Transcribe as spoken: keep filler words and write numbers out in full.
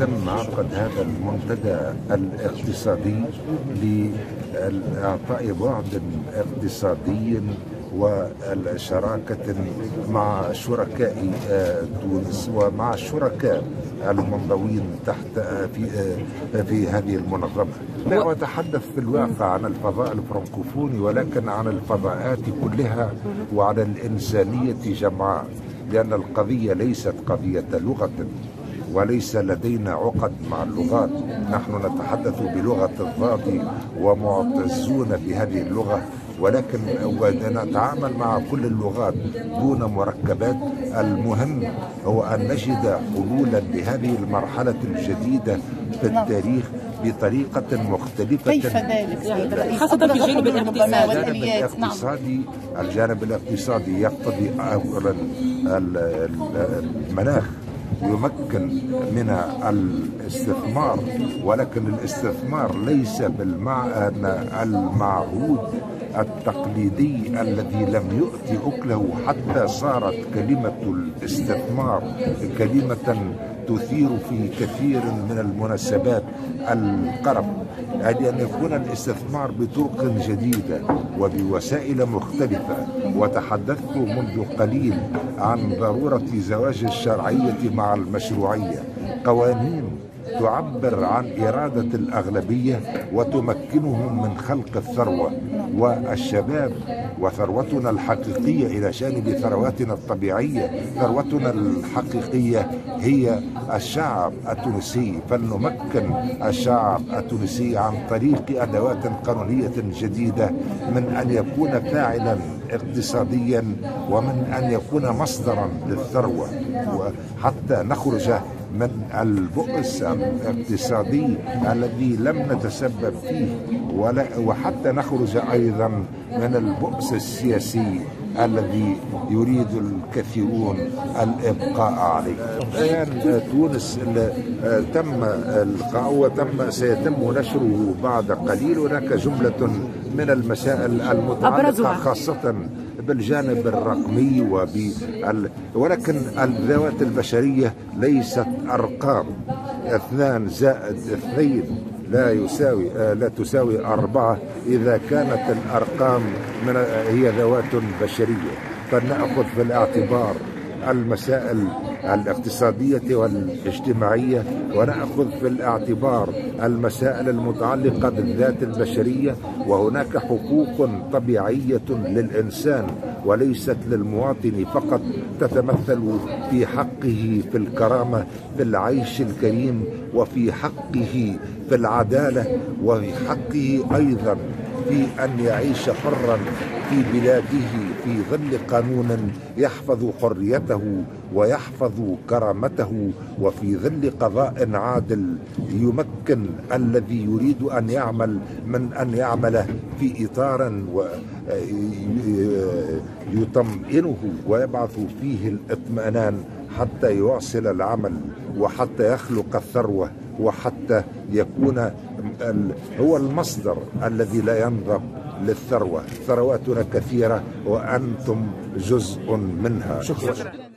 تم عقد هذا المنتدى الاقتصادي لإعطاء بعد اقتصادي والشراكة مع شركاء تونس ومع الشركاء المنضوين تحت في في هذه المنظمة. لا أتحدث في الواقع عن الفضاء الفرنكوفوني ولكن عن الفضاءات كلها وعن الإنسانية جمعاء، لأن القضية ليست قضية لغة وليس لدينا عقد مع اللغات، نحن نتحدث بلغة الضاد ومعتزون بهذه اللغة، ولكن نتعامل مع كل اللغات دون مركبات. المهم هو أن نجد حلولا لهذه المرحلة الجديدة في التاريخ بطريقة مختلفة. كيف ذلك؟ خاصة في الجانب الاقتصادي. الجانب الاقتصادي يقتضي أولا المناخ، يمكن من الاستثمار، ولكن الاستثمار ليس بالمعهود التقليدي الذي لم يؤتي أكله، حتى صارت كلمة الاستثمار كلمة تثير في كثير من المناسبات القرب، يعني أن يكون الاستثمار بطرق جديدة وبوسائل مختلفة. وتحدثت منذ قليل عن ضرورة زواج الشرعية مع المشروعية، قوانين تعبر عن إرادة الأغلبية وتمكنهم من خلق الثروة. والشباب وثروتنا الحقيقية إلى جانب ثرواتنا الطبيعية، ثروتنا الحقيقية هي الشعب التونسي، فلنمكن الشعب التونسي عن طريق أدوات قانونية جديدة من أن يكون فاعلا اقتصاديا ومن أن يكون مصدرا للثروة، وحتى نخرج من البؤس الاقتصادي الذي لم نتسبب فيه، ولا وحتى نخرج أيضا من البؤس السياسي الذي يريد الكثيرون الإبقاء عليه. الآن تونس تم القاء وتم سيتم نشره بعد قليل. هناك جملة من المسائل المتعلقة خاصة بالجانب الرقمي وبال... ولكن الذوات البشرية ليست أرقام. اثنان زائد اثنين لا يساوي لا تساوي أربعة إذا كانت الأرقام من... هي ذوات بشرية. فلنأخذ في الاعتبار المسائل الاقتصادية والاجتماعية، ونأخذ في الاعتبار المسائل المتعلقة بالذات البشرية. وهناك حقوق طبيعية للإنسان وليست للمواطن فقط، تتمثل في حقه في الكرامة، في العيش الكريم، وفي حقه في العدالة، وفي حقه أيضا في أن يعيش حرا في بلاده في ظل قانون يحفظ حريته ويحفظ كرامته، وفي ظل قضاء عادل يمكن الذي يريد أن يعمل من أن يعمل في إطار يطمئنه ويبعث فيه الإطمئنان، حتى يواصل العمل وحتى يخلق الثروة وحتى يكون هو المصدر الذي لا ينضب للثروة. ثرواتنا كثيرة وأنتم جزء منها. شكرا.